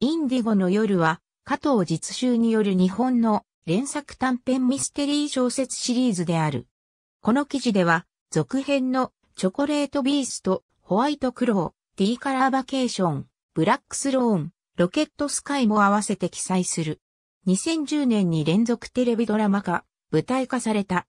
インディゴの夜は、加藤実秀による日本の連作短編ミステリー小説シリーズである。この記事では、続編のチョコレートビースト、ホワイトクロー、Dカラーバケーション、ブラックスローン、ロケットスカイも合わせて記載する。2010年に連続テレビドラマ化、舞台化された。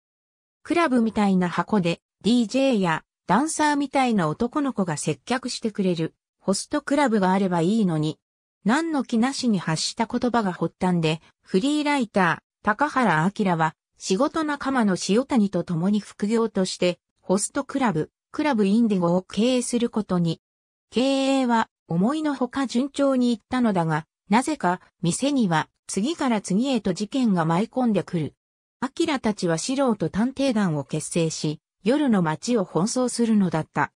クラブみたいな箱で DJ やダンサーみたいな男の子が接客してくれるホストクラブがあればいいのに。何の気なしに発した言葉が発端で、フリーライター、高原明は、仕事仲間の塩谷と共に副業として、ホストクラブ、クラブインディゴを経営することに。経営は、思いのほか順調にいったのだが、なぜか、店には、次から次へと事件が舞い込んでくる。明たちは素人探偵団を結成し、夜の街を奔走するのだった。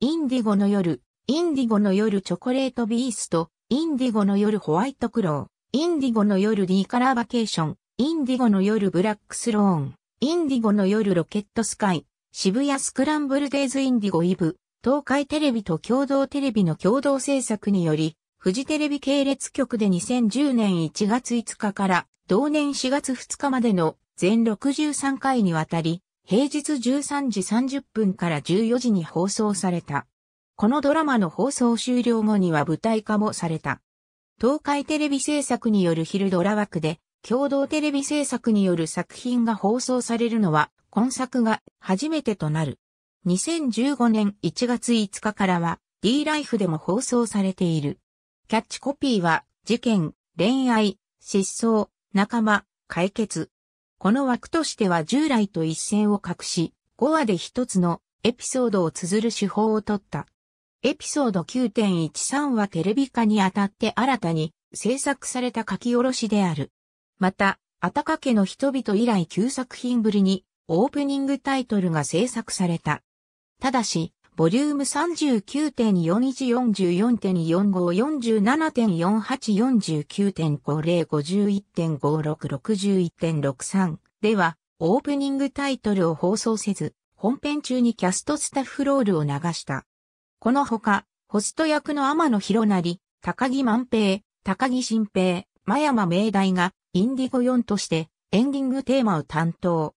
インディゴの夜チョコレートビースト、インディゴの夜ホワイトクロー、インディゴの夜 D カラーバケーション、インディゴの夜ブラックスローン、インディゴの夜ロケットスカイ、渋谷スクランブルデイズインディゴイブ、東海テレビと共同テレビの共同制作により、フジテレビ系列局で2010年1月5日から同年4月2日までの全63回にわたり、平日13時30分から14時に放送された。このドラマの放送終了後には舞台化もされた。東海テレビ制作による昼ドラ枠で、共同テレビ制作による作品が放送されるのは、今作が初めてとなる。2015年1月5日からは、D-Life でも放送されている。キャッチコピーは、事件、恋愛、失踪、仲間、解決。この枠としては従来と一線を画し、5話で一つのエピソードを綴る手法をとった。エピソード 9.13 はテレビ化にあたって新たに制作された書き下ろしである。また、あたかけの人々以来9作品ぶりにオープニングタイトルが制作された。ただし、ボリューム 39.41、44.45、47.48、49.50、51.56、61.63 では、オープニングタイトルを放送せず、本編中にキャストスタッフロールを流した。このほか、ホスト役の天野博成、高木万平、高木新平、真山明大が、インディゴ4として、エンディングテーマを担当。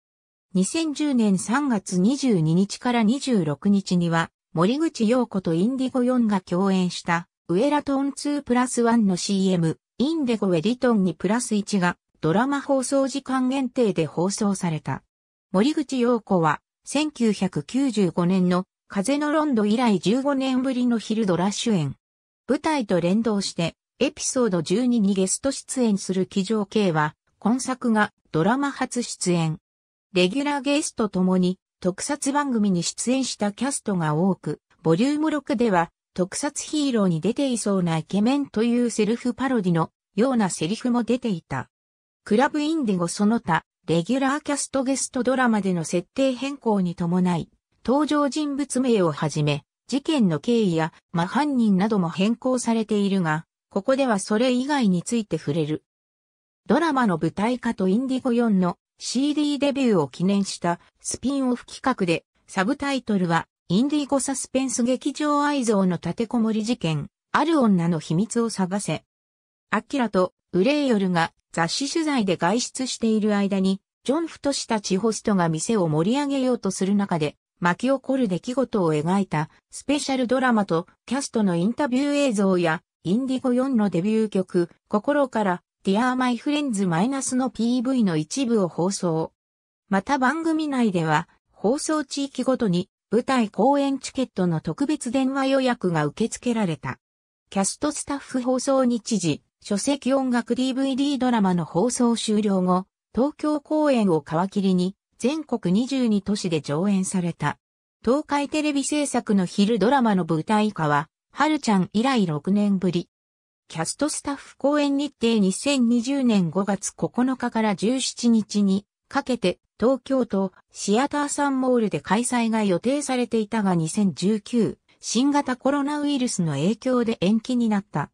2010年3月22日から26日には、森口瑤子とインディゴ4が共演した、ウエラトーン2+1の CM、インデゴウェリトン2+1が、ドラマ放送時間限定で放送された。森口瑤子は、1995年の、風のロンド以来15年ぶりの昼ドラ主演。舞台と連動して、エピソード12にゲスト出演する騎乗 K は、今作がドラマ初出演。レギュラーゲストともに、特撮番組に出演したキャストが多く、ボリューム6では、特撮ヒーローに出ていそうなイケメンというセルフパロディのようなセリフも出ていた。クラブインディゴその他、レギュラーキャストゲストドラマでの設定変更に伴い、登場人物名をはじめ、事件の経緯や、犯人なども変更されているが、ここではそれ以外について触れる。ドラマの舞台化とインディゴ4の CD デビューを記念したスピンオフ企画で、サブタイトルは、インディゴサスペンス劇場愛憎の立てこもり事件、ある女の秘密を探せ。アキラとウレイヨルが雑誌取材で外出している間に、ジョン・フトシたちホストが店を盛り上げようとする中で、巻き起こる出来事を描いたスペシャルドラマとキャストのインタビュー映像やインディゴ4のデビュー曲心からDear My Friends-の PV の一部を放送。また番組内では放送地域ごとに舞台公演チケットの特別電話予約が受け付けられた。キャストスタッフ放送日時、書籍音楽 DVD ドラマの放送終了後、東京公演を皮切りに全国22都市で上演された。東海テレビ制作の昼ドラマの舞台化は、はるちゃん以来6年ぶり。キャストスタッフ公演日程2020年5月9日から17日にかけて、東京都シアターサンモールで開催が予定されていたが2019、新型コロナウイルスの影響で延期になった。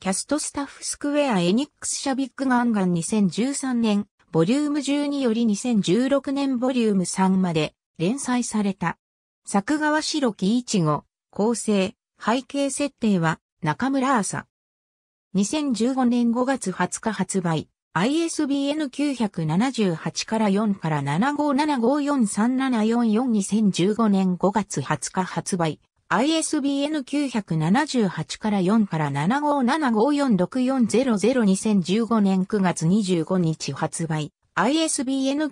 キャストスタッフスクエアエニックス社ビッグガンガン2013年。ボリューム12より2016年ボリューム3まで連載された。作画は白木一護、構成、背景設定は中村麻。2015年5月20日発売、ISBN 978-4-7575437444 2015年5月20日発売、ISBN 978-4-757546402015年9月25日発売、ISBN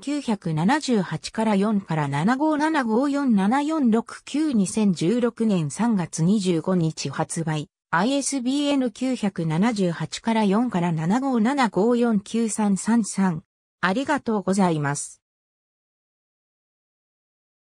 978-4-75757474692016年3月25日発売、ISBN 978-4-7575449333。ありがとうございます。